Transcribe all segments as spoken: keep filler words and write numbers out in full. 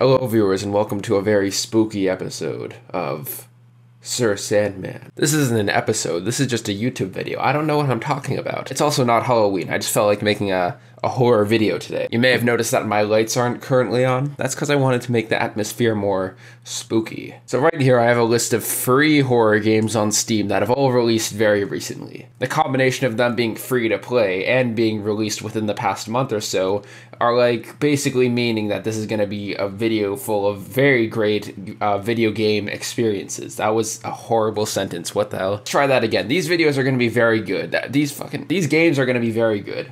Hello viewers and welcome to a very spooky episode of Sir Sandman. This isn't an episode, this is just a YouTube video. I don't know what I'm talking about. It's also not Halloween, I just felt like making a, a horror video today. You may have noticed that my lights aren't currently on. That's because I wanted to make the atmosphere more spooky. So right here I have a list of free horror games on Steam that have all released very recently. The combination of them being free to play and being released within the past month or so are like basically meaning that this is going to be a video full of very great uh, video game experiences. That was a horrible sentence. What the hell? Let's try that again. These videos are going to be very good. These fucking these games are going to be very good.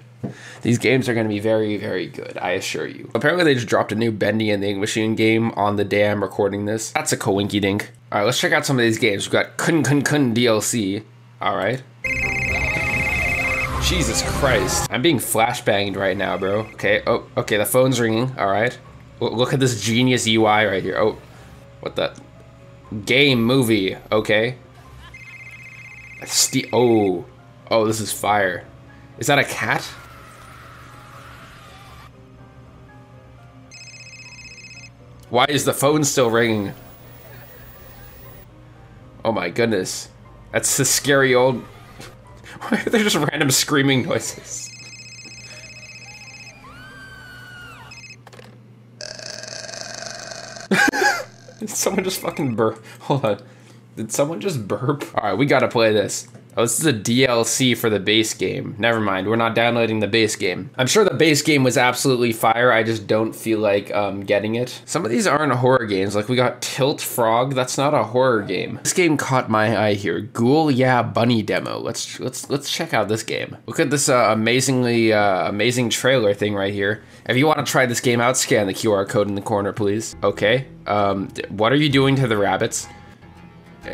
These games are going to be very, very good, I assure you. Apparently they just dropped a new Bendy and the Ink Machine game on the day I'm recording this. That's a coinky dink. All right, let's check out some of these games. We've got Kun Kun Kun D L C. All right. Jesus Christ. I'm being flashbanged right now, bro. Okay, oh, okay, the phone's ringing, all right. Look at this genius U I right here. Oh, what the? Game movie, okay. Ste oh, oh, this is fire. Is that a cat? Why is the phone still ringing? Oh my goodness. That's the scary old... Why are there just random screaming noises? Did someone just fucking burp? Hold on. Did someone just burp? Alright, we gotta play this. Oh, this is a D L C for the base game. Never mind, we're not downloading the base game. I'm sure the base game was absolutely fire, I just don't feel like um, getting it. Some of these aren't horror games, like we got Tilt Frog, that's not a horror game. This game caught my eye here, Ghoul Yeah Bunny Demo. Let's let's let's check out this game. Look at this uh, amazingly uh, amazing trailer thing right here. If you want to try this game out, scan the Q R code in the corner, please. Okay, um, what are you doing to the rabbits?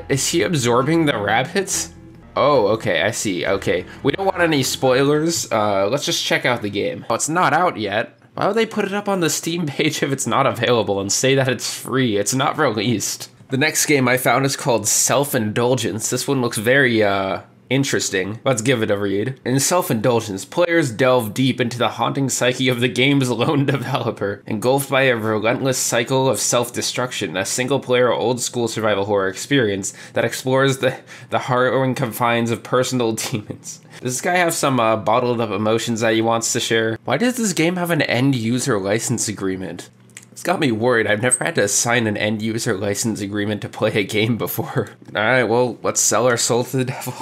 Is he absorbing the rabbits? Oh, okay, I see, okay. We don't want any spoilers, uh, let's just check out the game. Oh, it's not out yet. Why would they put it up on the Steam page if it's not available and say that it's free? It's not released. The next game I found is called Self-Indulgence. This one looks very, uh, interesting. Let's give it a read. In Self-Indulgence, players delve deep into the haunting psyche of the game's lone developer. Engulfed by a relentless cycle of self-destruction, a single-player old-school survival horror experience that explores the, the harrowing confines of personal demons. Does this guy have some uh, bottled-up emotions that he wants to share? Why does this game have an end-user license agreement? It's got me worried. I've never had to sign an end-user license agreement to play a game before. Alright, well, let's sell our soul to the devil.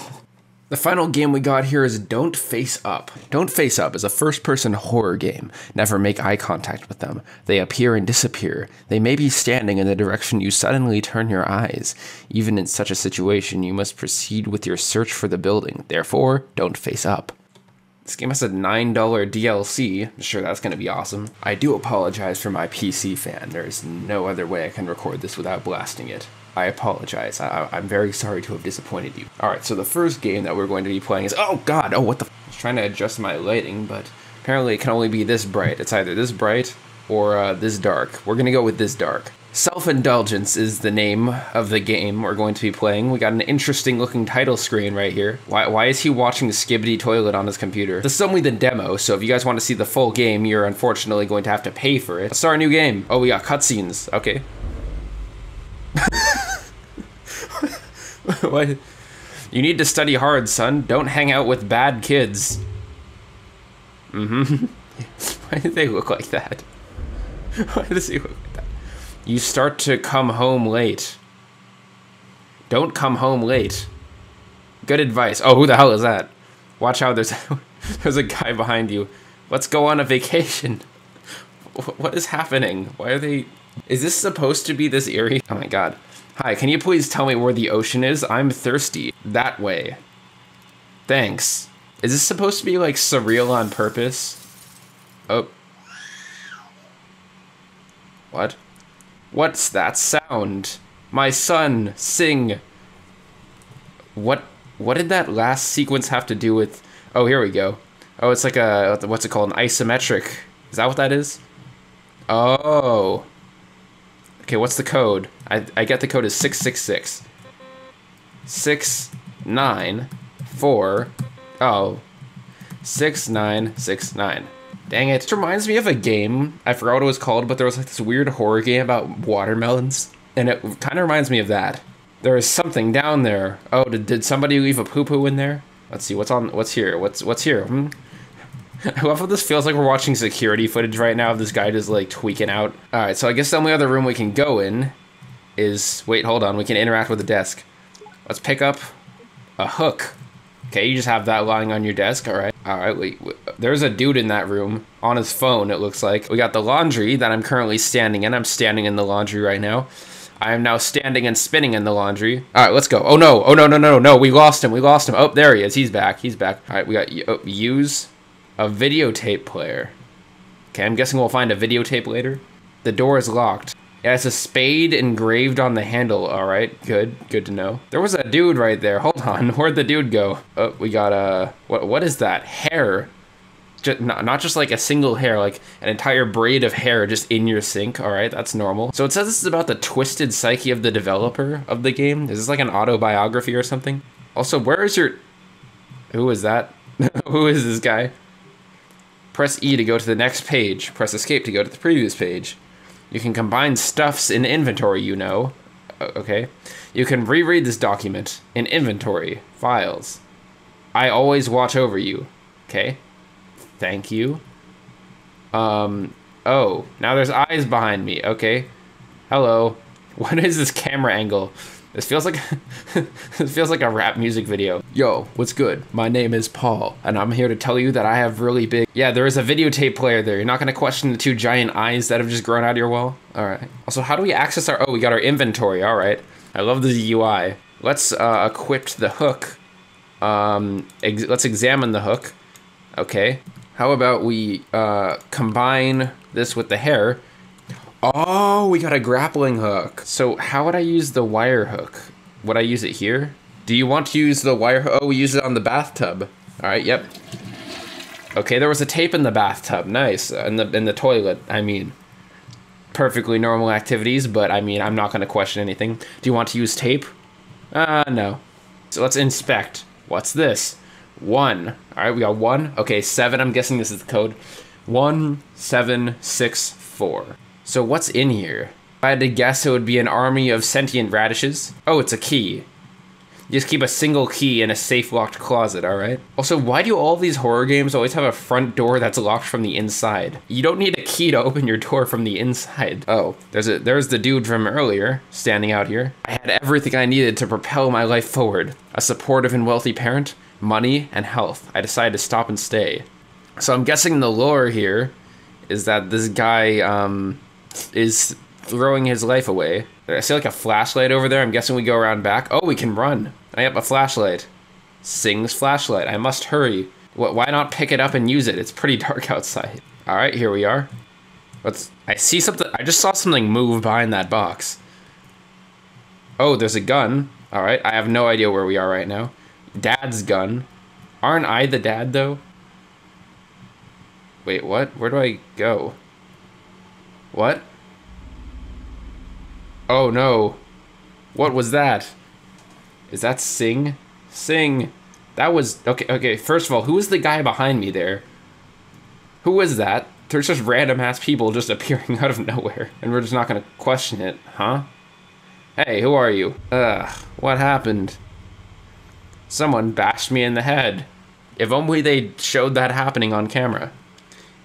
The final game we got here is Don't Face Up. Don't Face Up is a first-person horror game. Never make eye contact with them. They appear and disappear. They may be standing in the direction you suddenly turn your eyes. Even in such a situation, you must proceed with your search for the building. Therefore, don't face up. This game has a nine dollar D L C. I'm sure that's gonna be awesome. I do apologize for my P C fan. There's no other way I can record this without blasting it. I apologize. I, I'm very sorry to have disappointed you. Alright, so the first game that we're going to be playing is- Oh god! Oh, what the f- I was trying to adjust my lighting, but apparently it can only be this bright. It's either this bright or uh, this dark. We're gonna go with this dark. Self-Indulgence is the name of the game we're going to be playing. We got an interesting looking title screen right here. Why, why is he watching the Skibidi Toilet on his computer? This is only the demo, so if you guys want to see the full game, you're unfortunately going to have to pay for it. Let's start a new game. Oh, we got cutscenes. Okay. What? You need to study hard, son. Don't hang out with bad kids. Mm-hmm. Why do they look like that? Why does he look like that? You start to come home late. Don't come home late. Good advice. Oh, who the hell is that? Watch out, there's, there's a guy behind you. Let's go on a vacation. What is happening? Why are they... Is this supposed to be this eerie? Oh my god. Hi, can you please tell me where the ocean is? I'm thirsty. That way. Thanks. Is this supposed to be, like, surreal on purpose? Oh. What? What's that sound? My son, sing. What? What did that last sequence have to do with... Oh, here we go. Oh, it's like a... What's it called? An isometric. Is that what that is? Oh. Okay, what's the code? I, I get the code is six six six. six nine four. Oh. six nine six nine. Dang it. It reminds me of a game. I forgot what it was called, but there was like this weird horror game about watermelons. And it kind of reminds me of that. There is something down there. Oh, did, did somebody leave a poo-poo in there? Let's see, what's on, what's here? What's what's here? Hmm? I love how this feels like we're watching security footage right now of this guy just like tweaking out. All right, so I guess the only other room we can go in is, wait, hold on, we can interact with the desk. Let's pick up a hook. Okay, you just have that lying on your desk, all right. All right, wait, wait, there's a dude in that room on his phone, it looks like. We got the laundry that I'm currently standing in. I'm standing in the laundry right now. I am now standing and spinning in the laundry. All right, let's go. Oh no, oh no, no, no, no, we lost him, we lost him. Oh, there he is, he's back, he's back. All right, we got, oh, use a videotape player. Okay, I'm guessing we'll find a videotape later. The door is locked. Yeah, it's a spade engraved on the handle. All right, good, good to know. There was a dude right there. Hold on, where'd the dude go? Oh, we got a, what, what is that? Hair. Just, not, not just like a single hair, like an entire braid of hair just in your sink. All right, that's normal. So it says this is about the twisted psyche of the developer of the game. Is this like an autobiography or something? Also, where is your... Who is that? Who is this guy? Press E to go to the next page. Press escape to go to the previous page. You can combine stuffs in inventory, you know. Okay. You can reread this document in inventory, files. I always watch over you. Okay. Thank you. Um, oh, now there's eyes behind me. Okay. Hello. What is this camera angle? This feels like this feels like a rap music video. Yo, what's good? My name is Paul, and I'm here to tell you that I have really big... Yeah, there is a videotape player there. You're not gonna question the two giant eyes that have just grown out of your wall? All right. Also, how do we access our... Oh, we got our inventory. All right. I love the U I. Let's uh, equip the hook. Um, ex let's examine the hook. Okay. How about we uh, combine this with the hair? Oh, we got a grappling hook. So how would I use the wire hook? Would I use it here? Do you want to use the wire hook? Oh, we use it on the bathtub. All right, yep. Okay, there was a tape in the bathtub. Nice, in the, in the toilet, I mean. Perfectly normal activities, but I mean, I'm not gonna question anything. Do you want to use tape? Uh, no. So let's inspect. What's this? One, all right, we got one. Okay, seven, I'm guessing this is the code. One, seven, six, four. So what's in here? If I had to guess, it would be an army of sentient radishes. Oh, it's a key. Just keep a single key in a safe locked closet, all right? Also, why do all these horror games always have a front door that's locked from the inside? You don't need a key to open your door from the inside. Oh, there's a there's the dude from earlier standing out here. I had everything I needed to propel my life forward. A supportive and wealthy parent, money, and health. I decided to stop and stay. So I'm guessing the lore here is that this guy, um... is throwing his life away. I see like a flashlight over there. I'm guessing we go around back. Oh, we can run. I have a flashlight. Sing's flashlight. I must hurry. What? Why not pick it up and use it? It's pretty dark outside. All right, here we are. Let's. I see something. I just saw something move behind that box. Oh, there's a gun. All right. I have no idea where we are right now. Dad's gun. Aren't I the dad though? Wait, what? Where do I go? What? Oh no. What was that? Is that Sing? Sing. That was... Okay, okay. First of all, who was the guy behind me there? Who was that? There's just random ass people just appearing out of nowhere. And we're just not gonna question it, huh? Hey, who are you? Ugh, what happened? Someone bashed me in the head. If only they showed that happening on camera.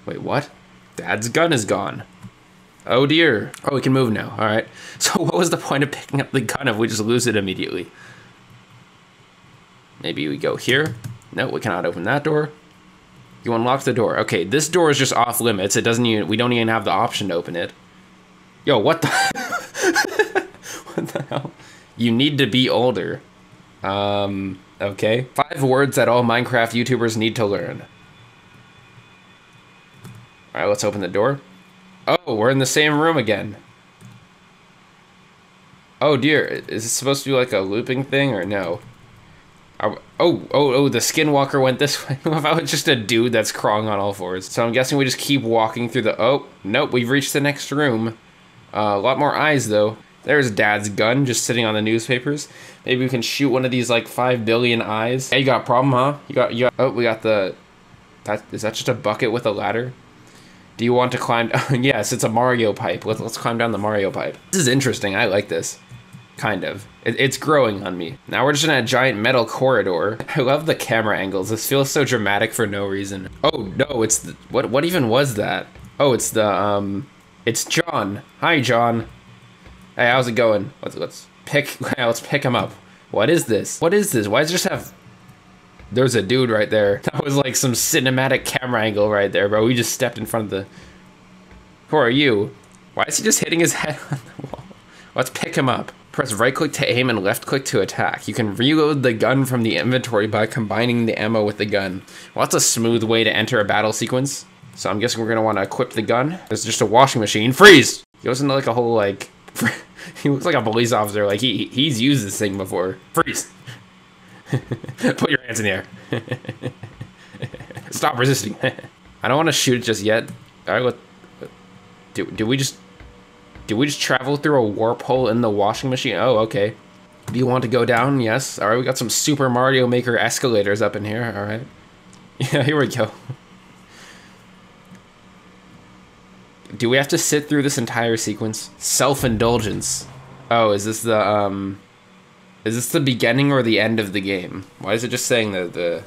Wait, what? Dad's gun is gone. Oh dear. Oh, we can move now. All right. So what was the point of picking up the gun if we just lose it immediately? Maybe we go here. No, we cannot open that door. You unlock the door. Okay, this door is just off limits. It doesn't even, we don't even have the option to open it. Yo, what the What the hell? You need to be older. Um, okay. Five words that all Minecraft YouTubers need to learn. All right, let's open the door. Oh, we're in the same room again. Oh dear, is this supposed to be like a looping thing or no? Are, oh, oh, oh, the skinwalker went this way. If I was just a dude that's crawling on all fours. So I'm guessing we just keep walking through the, oh, nope, we've reached the next room. Uh, a lot more eyes though. There's Dad's gun just sitting on the newspapers. Maybe we can shoot one of these like five billion eyes. Hey, you got a problem, huh? You got, you got, oh, we got the, that, is that just a bucket with a ladder? Do you want to climb? Yes, it's a Mario pipe. Let's, let's climb down the Mario pipe. This is interesting. I like this. Kind of. It, it's growing on me. Now we're just in a giant metal corridor. I love the camera angles. This feels so dramatic for no reason. Oh no, it's the, what, what even was that? Oh, it's the, um, it's John. Hi, John. Hey, how's it going? Let's, let's pick, let's pick him up. What is this? What is this? Why does it just have... There's a dude right there. That was like some cinematic camera angle right there, bro. We just stepped in front of the... Who are you? Why is he just hitting his head on the wall? Let's pick him up. Press right click to aim and left click to attack. You can reload the gun from the inventory by combining the ammo with the gun. Well, that's a smooth way to enter a battle sequence. So I'm guessing we're gonna wanna equip the gun. There's just a washing machine. Freeze! He goes into like a whole like... He looks like a police officer. Like he he's used this thing before. Freeze! Put your hands in the air. Stop resisting. I don't want to shoot it just yet. All right, what? Do do we just do we just travel through a warp hole in the washing machine? Oh, okay. Do you want to go down? Yes. All right, we got some Super Mario Maker escalators up in here. All right. Yeah, here we go. Do we have to sit through this entire sequence? Self-indulgence. Oh, is this the um? Is this the beginning or the end of the game? Why is it just saying the, the,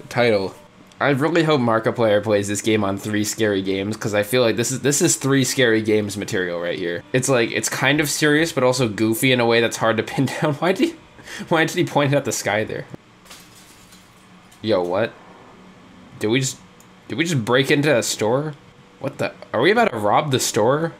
the title? I really hope Markiplier plays this game on Three Scary Games, because I feel like this is this is Three Scary Games material right here. It's like, it's kind of serious, but also goofy in a way that's hard to pin down. Why did he, why did he point at the sky there? Yo, what? Did we just, did we just break into a store? What the, are we about to rob the store?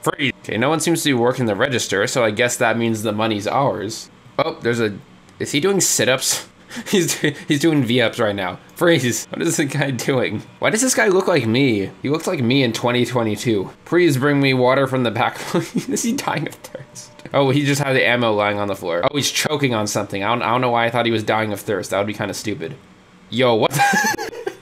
Free. Okay, no one seems to be working the register, so I guess that means the money's ours. Oh, there's a... Is he doing sit-ups? he's, do, he's doing V-ups right now. Freeze! What is this guy doing? Why does this guy look like me? He looks like me in twenty twenty-two. Please bring me water from the back. Is he dying of thirst? Oh, he just had the ammo lying on the floor. Oh, he's choking on something. I don't, I don't know why I thought he was dying of thirst. That would be kind of stupid. Yo, what the...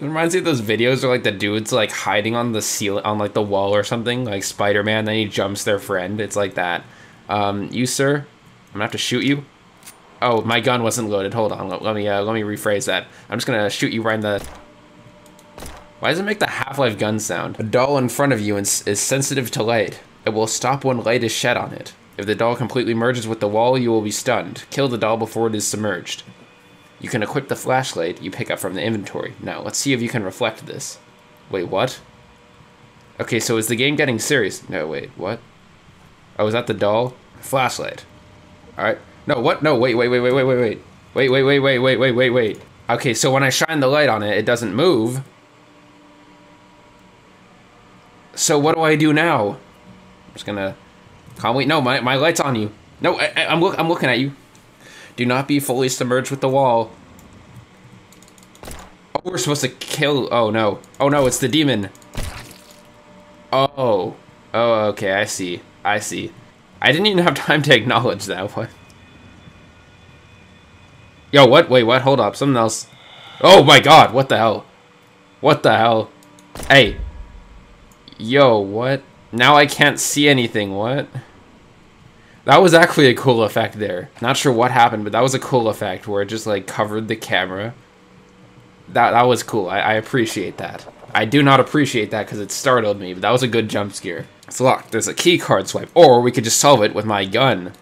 It reminds me of those videos where like the dude's like hiding on the ceiling, on like the wall or something, like Spider-Man, then he jumps their friend. It's like that. Um, you, sir, I'm gonna have to shoot you. Oh, my gun wasn't loaded. Hold on, let, let me, uh, let me rephrase that. I'm just gonna shoot you right in the... Why does it make the Half-Life gun sound? A doll in front of you is, is sensitive to light. It will stop when light is shed on it. If the doll completely merges with the wall, you will be stunned. Kill the doll before it is submerged. You can equip the flashlight you pick up from the inventory. Now, let's see if you can reflect this. Wait, what? Okay, so is the game getting serious? No, wait, what? Oh, is that the doll? Flashlight. All right. No, what? No, wait, wait, wait, wait, wait, wait, wait. Wait, wait, wait, wait, wait, wait, wait, wait. Okay, so when I shine the light on it, it doesn't move. So what do I do now? I'm just gonna calmly... No, my, my light's on you. No, I, I, I'm, look, I'm looking at you. Do not be fully submerged with the wall. Oh, we're supposed to kill... Oh, no. Oh, no, it's the demon. Oh. Oh, okay, I see. I see. I didn't even have time to acknowledge that one. Yo, what? Wait, what? Hold up. Something else. Oh my god, what the hell? What the hell? Hey. Yo, what? Now I can't see anything, what? That was actually a cool effect there. Not sure what happened, but that was a cool effect where it just like covered the camera. That, that was cool. I, I appreciate that. I do not appreciate that because it startled me, but that was a good jump scare. It's locked. There's a key card swipe, or we could just solve it with my gun.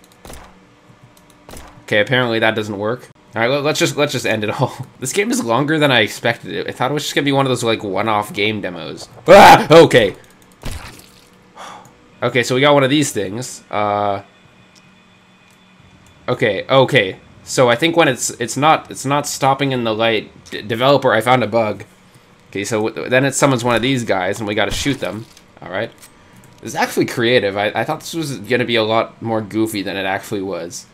Okay, apparently that doesn't work. All right, let's just let's just end it all. This game is longer than I expected it. I thought it was just gonna be one of those like one-off game demos. Ah, okay. Okay, so we got one of these things. Uh. Okay, okay. So I think when it's it's not it's not stopping in the light. D- developer, I found a bug. Okay, so w then it summons one of these guys, and we gotta shoot them. All right. It's actually creative. I, I thought this was going to be a lot more goofy than it actually was.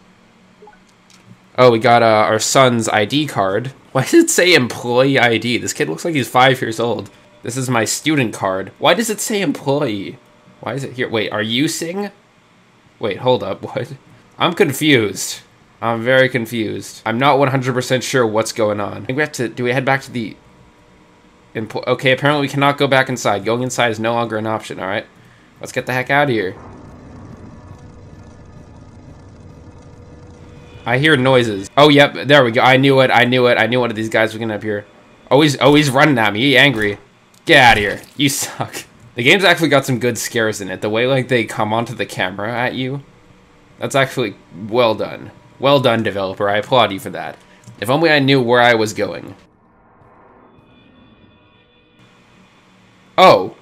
Oh, we got uh, our son's I D card. Why does it say employee I D? This kid looks like he's five years old. This is my student card. Why does it say employee? Why is it here? Wait, are you Sing? Wait, hold up. What? I'm confused. I'm very confused. I'm not one hundred percent sure what's going on. I think we have to... Do we head back to the... Empl- okay, apparently we cannot go back inside. Going inside is no longer an option, all right? Let's get the heck out of here. I hear noises. Oh, yep, there we go. I knew it, I knew it. I knew one of these guys was gonna appear. Oh, he's, oh, he's running at me. He angry. Get out of here. You suck. The game's actually got some good scares in it. The way, like, they come onto the camera at you. That's actually well done. Well done, developer. I applaud you for that. If only I knew where I was going. Oh.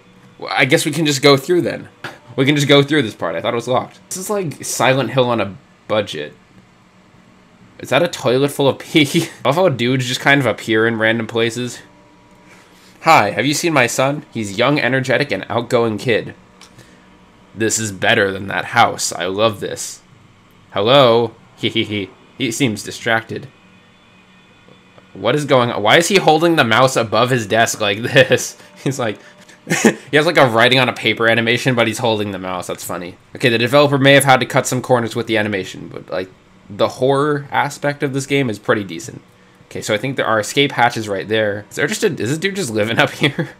I guess we can just go through then. We can just go through this part. I thought it was locked. This is like Silent Hill on a budget. Is that a toilet full of pee? I love how dudes just kind of appear in random places. Hi, have you seen my son? He's young, energetic, and outgoing kid. This is better than that house. I love this. Hello? Hehehe. He seems distracted. What is going on? Why is he holding the mouse above his desk like this? He's like... He has like a writing on a paper animation, but he's holding the mouse. That's funny. Okay, the developer may have had to cut some corners with the animation, but like the horror aspect of this game is pretty decent. Okay, so I think there are escape hatches right there. Is there just a, is this dude just living up here?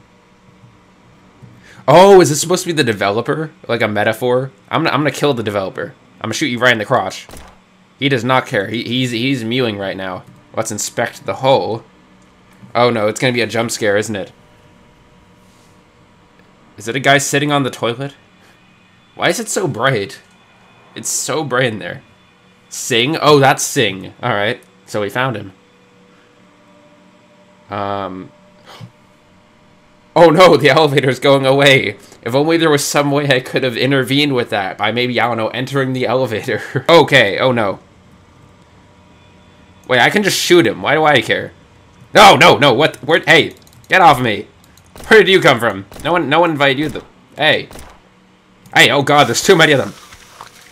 Oh, is this supposed to be the developer? Like a metaphor? I'm gonna, I'm gonna kill the developer. I'm gonna shoot you right in the crotch. He does not care. He, he's, he's mewing right now. Let's inspect the hole. Oh no, it's gonna be a jump scare, isn't it? Is it a guy sitting on the toilet? Why is it so bright? It's so bright in there. Sing? Oh, that's Sing. All right. So we found him. Um. Oh no, the elevator's going away. If only there was some way I could have intervened with that by maybe, I don't know, entering the elevator. Okay. Oh no. Wait, I can just shoot him. Why do I care? No, no, no. What? Where? Hey, get off me. Where did you come from? No one, no one invited you. Though. Hey, hey! Oh God, there's too many of them.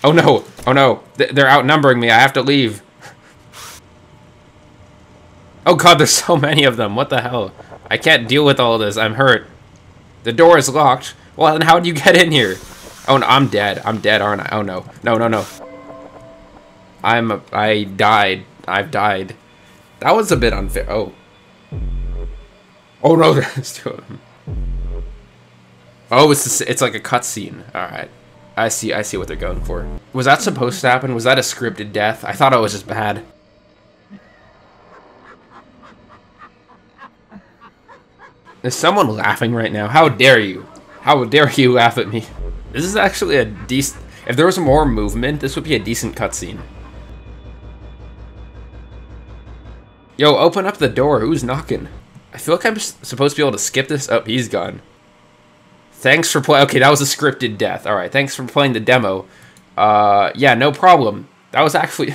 Oh no! Oh no! Th they're outnumbering me. I have to leave. Oh God, there's so many of them. What the hell? I can't deal with all of this. I'm hurt. The door is locked. Well, then how did you get in here? Oh no, I'm dead. I'm dead, aren't I? Oh no! No! No! No! I'm. A, I died. I've died. That was a bit unfair. Oh. Oh no, there's two of them. Oh, it's the, it's like a cutscene. All right, I see. I see what they're going for. Was that supposed to happen? Was that a scripted death? I thought I was just bad. Is someone laughing right now? How dare you? How dare you laugh at me? This is actually a decent. If there was more movement, this would be a decent cutscene. Yo, open up the door. Who's knocking? I feel like I'm supposed to be able to skip this. Oh, he's gone. Thanks for playing. Okay, that was a scripted death. All right, thanks for playing the demo. Uh, yeah, no problem. That was actually...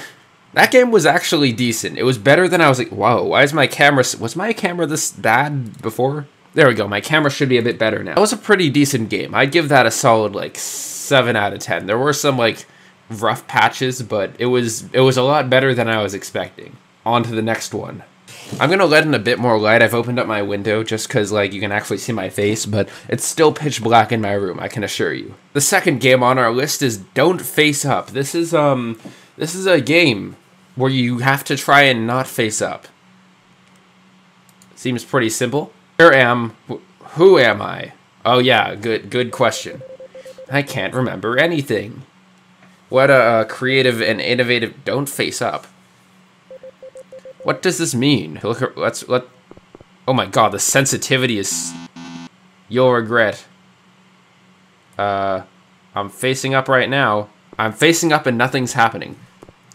That game was actually decent. It was better than I was like, whoa, why is my camera... Was my camera this bad before? There we go. My camera should be a bit better now. That was a pretty decent game. I'd give that a solid, like, seven out of ten. There were some, like, rough patches, but it was it was a lot better than I was expecting. On to the next one. I'm gonna let in a bit more light. I've opened up my window just cause like you can actually see my face, but it's still pitch black in my room, I can assure you. The second game on our list is Don't Face Up. This is um this is a game where you have to try and not face up. Seems pretty simple. Where am who am I? Oh yeah, good good question. I can't remember anything. What a creative and innovative Don't Face Up. What does this mean? Look, let's let. Oh my God, the sensitivity is. You'll regret. Uh, I'm facing up right now. I'm facing up and nothing's happening.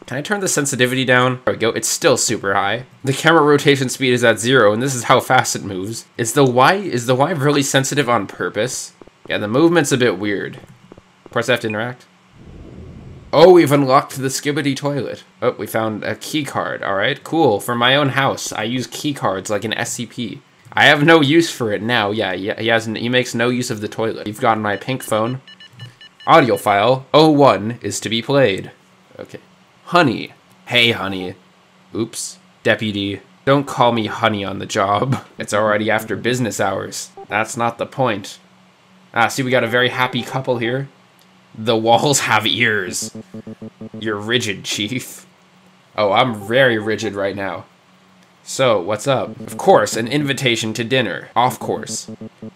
Can I turn the sensitivity down? There we go. It's still super high. The camera rotation speed is at zero, and this is how fast it moves. Is the Y is the Y really sensitive on purpose? Yeah, the movement's a bit weird. Press F to interact. Oh, we've unlocked the Skibidi Toilet. Oh, we found a key card. All right, cool. For my own house, I use key cards like an S C P. I have no use for it now. Yeah, yeah, he has. He makes no use of the toilet. You've gotten my pink phone. Audio file oh one is to be played. Okay. Honey. Hey, honey. Oops. Deputy. Don't call me honey on the job. It's already after business hours. That's not the point. Ah, see, we got a very happy couple here. The walls have ears. You're rigid, chief. Oh, I'm very rigid right now. So, what's up? Of course, an invitation to dinner. Of course.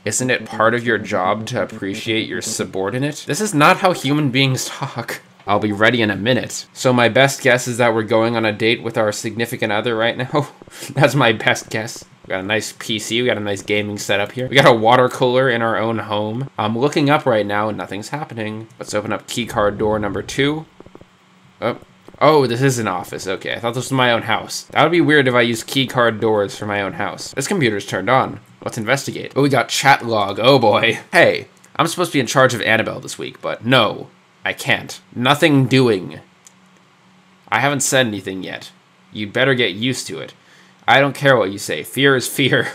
Isn't it part of your job to appreciate your subordinate? This is not how human beings talk. I'll be ready in a minute. So my best guess is that we're going on a date with our significant other right now? That's my best guess. We got a nice P C, we got a nice gaming setup here. We got a water cooler in our own home. I'm looking up right now and nothing's happening. Let's open up key card door number two. Oh. Oh, this is an office. Okay, I thought this was my own house. That would be weird if I used key card doors for my own house. This computer's turned on. Let's investigate. Oh, we got chat log. Oh boy. Hey, I'm supposed to be in charge of Annabelle this week, but no, I can't. Nothing doing. I haven't said anything yet. You'd better get used to it. I don't care what you say. Fear is fear.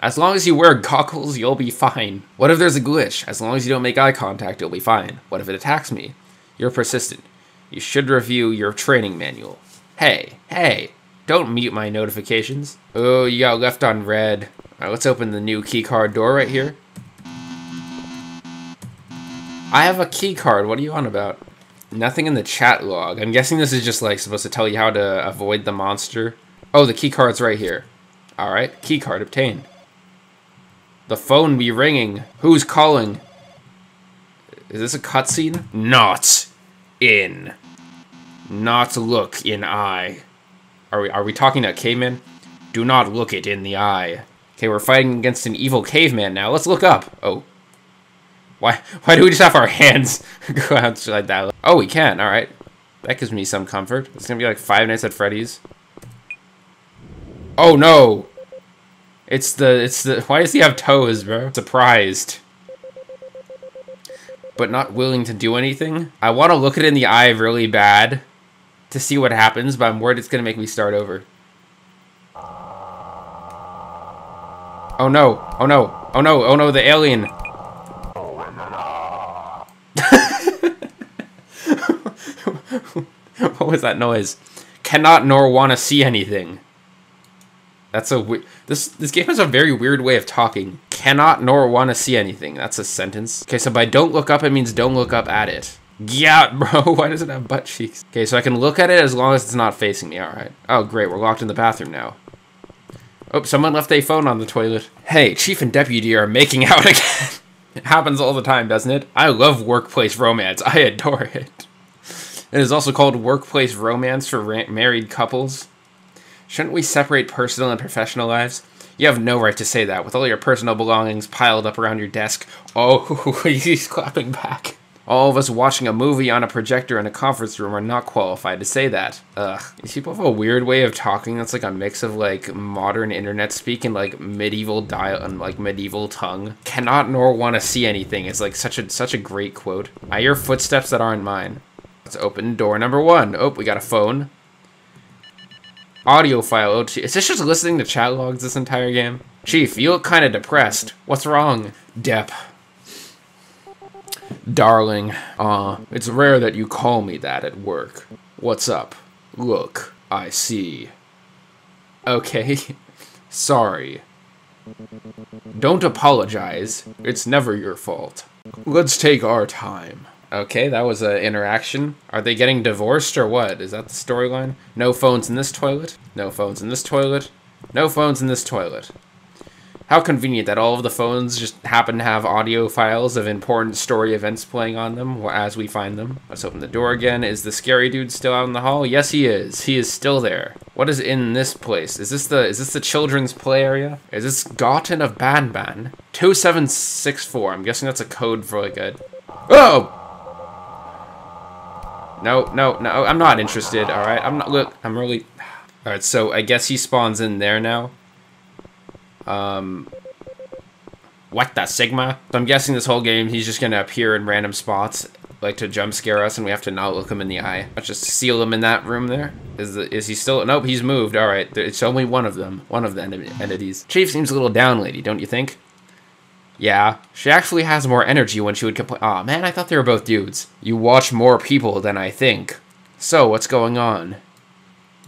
As long as you wear goggles, you'll be fine. What if there's a glitch? As long as you don't make eye contact, you'll be fine. What if it attacks me? You're persistent. You should review your training manual. Hey, hey, don't mute my notifications. Oh, you got left on red. All right, let's open the new key card door right here. I have a key card. What are you on about? Nothing in the chat log. I'm guessing this is just like supposed to tell you how to avoid the monster. Oh, the key card's right here. All right, key card obtained. The phone be ringing. Who's calling? Is this a cutscene? Not. In. Not look in eye. Are we are we talking to a caveman? Do not look it in the eye. Okay, we're fighting against an evil caveman now. Let's look up. Oh. Why why do we just have our hands go outside that? Oh, we can, alright. That gives me some comfort. It's gonna be like Five Nights at Freddy's. Oh no! It's the it's the why does he have toes, bro? Surprised. But not willing to do anything. I want to look it in the eye really bad to see what happens, but I'm worried it's going to make me start over. Oh no, oh no, oh no, oh no, the alien. What was that noise? Cannot nor want to see anything. That's a weird... This, this game has a very weird way of talking. Cannot nor want to see anything. That's a sentence. Okay, so by don't look up, it means don't look up at it. Yeah, bro, why does it have butt cheeks? Okay, so I can look at it as long as it's not facing me, all right. Oh, great, we're locked in the bathroom now. Oh, someone left their phone on the toilet. Hey, Chief and Deputy are making out again. It happens all the time, doesn't it? I love workplace romance. I adore it. It is also called workplace romance for ra- married couples. Shouldn't we separate personal and professional lives? You have no right to say that, with all your personal belongings piled up around your desk. Oh, he's clapping back. All of us watching a movie on a projector in a conference room are not qualified to say that. Ugh. These people have a weird way of talking that's like a mix of like modern internet speak and like medieval dial and like medieval tongue. Cannot nor want to see anything is like such a such a great quote. I hear footsteps that aren't mine. Let's open door number one. Oh, we got a phone. Audio file O T. Is this just listening to chat logs this entire game? Chief, you look kind of depressed. What's wrong? Dep. Darling, uh, it's rare that you call me that at work. What's up? Look, I see. Okay. Sorry. Don't apologize. It's never your fault. Let's take our time. Okay, that was an interaction. Are they getting divorced or what? Is that the storyline? No phones in this toilet. No phones in this toilet. No phones in this toilet. How convenient that all of the phones just happen to have audio files of important story events playing on them as we find them. Let's open the door again. Is the scary dude still out in the hall? Yes, he is. He is still there. What is in this place? Is this the is this the children's play area? Is this Garten of Banban? two seven six four. I'm guessing that's a code for like a... Oh! No, no, no, I'm not interested, alright? I'm not, look, I'm really... Alright, so I guess he spawns in there now. Um... What the Sigma? So I'm guessing this whole game he's just gonna appear in random spots, like to jump scare us, and we have to not look him in the eye. Let's just seal him in that room there. Is the, is he still... Nope, he's moved, alright. It's only one of them. One of the entities. Chief seems a little down, lady, don't you think? Yeah, she actually has more energy when she would complain. Aw, man, I thought they were both dudes. You watch more people than I think. So, what's going on?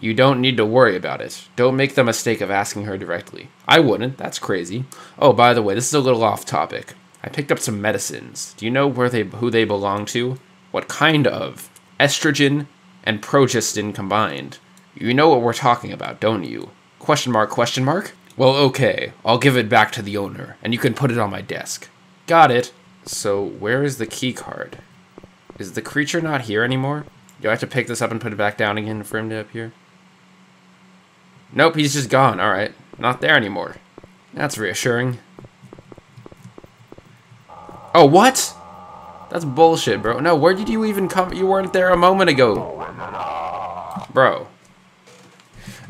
You don't need to worry about it. Don't make the mistake of asking her directly. I wouldn't, that's crazy. Oh, by the way, this is a little off topic. I picked up some medicines. Do you know where they who they belong to? What kind of? Estrogen and progestin combined. You know what we're talking about, don't you? Question mark, question mark? Well, okay, I'll give it back to the owner, and you can put it on my desk. Got it. So, where is the key card? Is the creature not here anymore? Do I have to pick this up and put it back down again for him to appear? Nope, he's just gone, alright. not there anymore. That's reassuring. Oh, what? That's bullshit, bro. No, where did you even come? You weren't there a moment ago. Bro.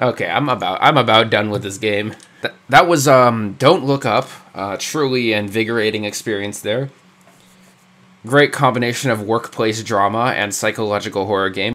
Okay, I'm about I'm about done with this game. That, that was, um, Don't Look Up. Uh, truly invigorating experience there. Great combination of workplace drama and psychological horror game.